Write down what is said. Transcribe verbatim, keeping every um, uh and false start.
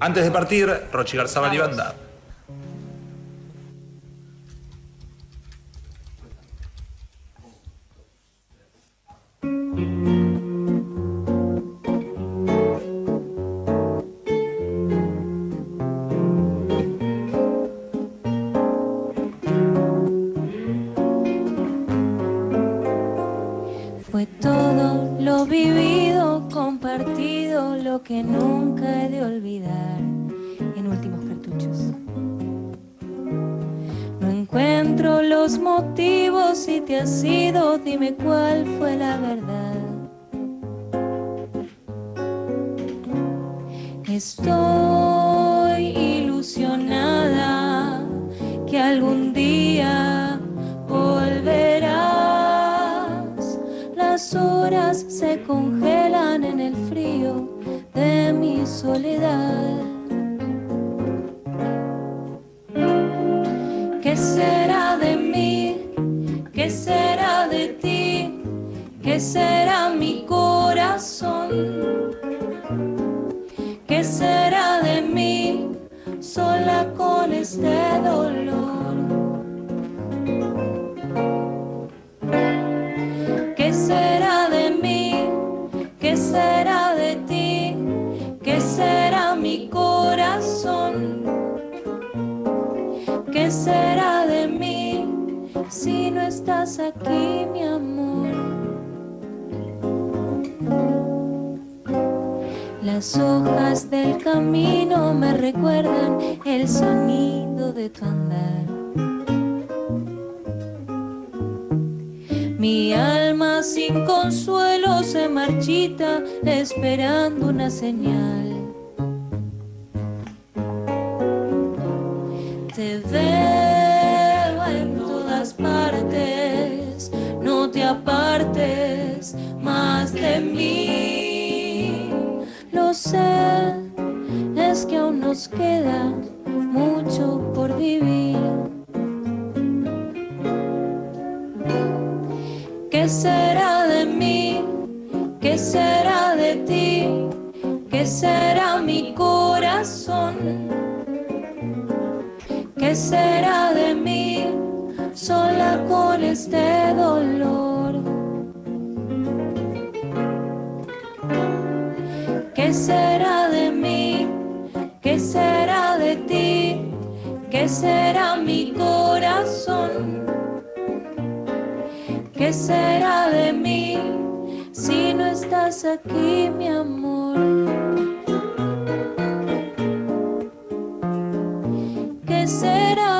Antes de partir, Rochi Igarzabal y banda. Fue todo lo vivido, compartido, lo que nunca he de olvidar en Últimos Cartuchos. No encuentro los motivos, si te has sido, dime cuál fue la verdad. Estoy ilusionada que algún día volverás. Las horas se congelan en el frío de mi soledad. ¿Qué será de mí? ¿Qué será de ti? ¿Qué será mi corazón? ¿Qué será de mí sola con este dolor? ¿Qué será de mí? ¿Qué será de ti? ¿Qué será mi corazón? ¿Qué será de mí si no estás aquí, mi amor? Las hojas del camino me recuerdan el sonido de tu andar. Mi alma sin consuelo se marchita esperando una señal. Te veo en todas partes, no te apartes más de mí. Lo sé, es que aún nos queda mucho por vivir. ¿Qué será de mí? ¿Qué será de ti? ¿Qué será mi corazón? ¿Qué será de mí sola con este dolor? ¿Qué será de mí? ¿Qué será de ti? ¿Qué será mi corazón? ¿Qué será de mí si no estás aquí, mi amor? ¿Qué será?